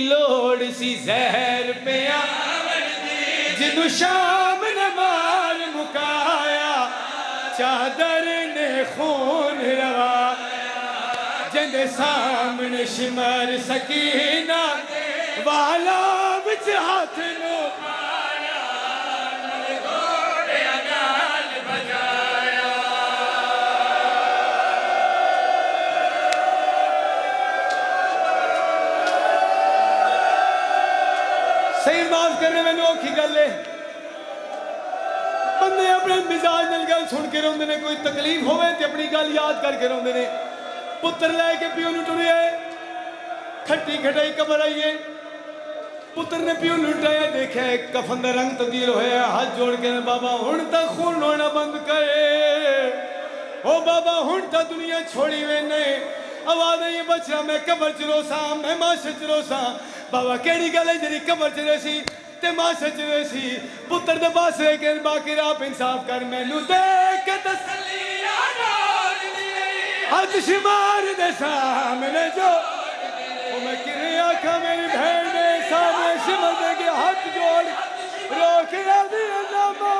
لوڑ سی زہر پہ آمن دی جنو شام نے مار مکایا چادر نے خون روایا جن سامنے شمار سکینہ والا وچ ہاتھ نو پایا نے گوڑے اگال بجایا صحیح معاف کرنے میں نو کی گل ہے بندے اپنے مزاج نال گل سن کے روندے نے کوئی تکلیف ہوے تے اپنی گل یاد کر کے روندے نے پتر لے کے پیو نوں ٹرے کھٹی کھٹائی قبر آئیے پتر نے پیو لٹایا دیکھا ہے کفن دا رنگ تبدیل ہویا ہاتھ جوڑ کے بابا ہن تا خون رونا بند کرے او بابا ہن تا دنیا چھوڑی وے نہیں آواز نہیں بچا میں قبر چروسا میں ماش چروسا بابا کیڑی گل ہے جڑی قبر چروسی تے ماش چروسی پتر دے پاس رہ کے باقی راہ انصاف کر مینوں دیکھ کے تسلی نال دی ہاتھ شمار دے سامنے جو مکریا کا میری بہن نے سامنے شمر کے ہاتھ جوڑ روک نہ دیا نما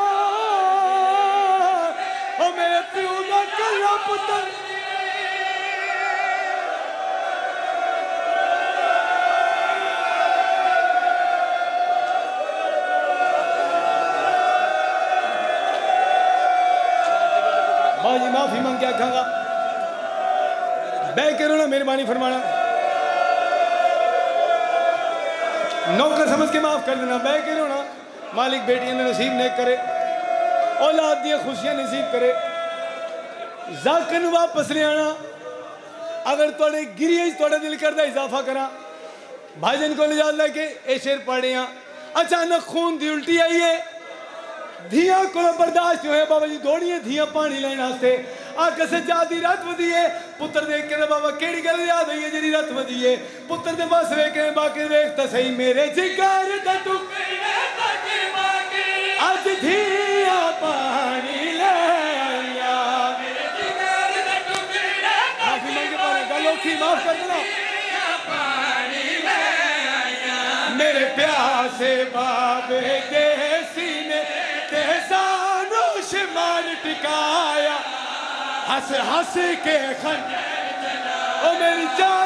او میرے پیو دا کلا پتر ماں جی معافی مانگ کے آکھاں گا بے کرو نا مہربانی فرمانا نوکر سمجھ کے معاف کر دینا بے کے رونا مالک بیٹیاں نے نصیب نیک کرے اولاد دیا خوشیاں نصیب کرے ذاکر واپس لے آنا اگر توڑے گریج توڑے دل کردہ اضافہ کرا بھائی جن کو لے جا لے کے اے شیر پڑھیاں اچانک خون دی الٹی آئیے دھیاں کلو برداشت ہوئے بابا جی دوڑیے دھیاں پانی لائن آستے آنکھ سے جادی رات ودیے پتر دیکھ کے بابا کیڑی گل یاد ہوئی ہے جڑی رات ودیے پتر دے پاس رہ کے باقی ویکھتا صحیح میرے جگر دا ٹکڑے تک باقی اج دھیاں پانی لیا میرے جگر دا ٹکڑے تک باقی گلوں کی معاف کر دینا میرے پیاسے باب دے سینے تے زانو شمار ٹکایا ہنس ہنس کے خنجر چلا او میری جان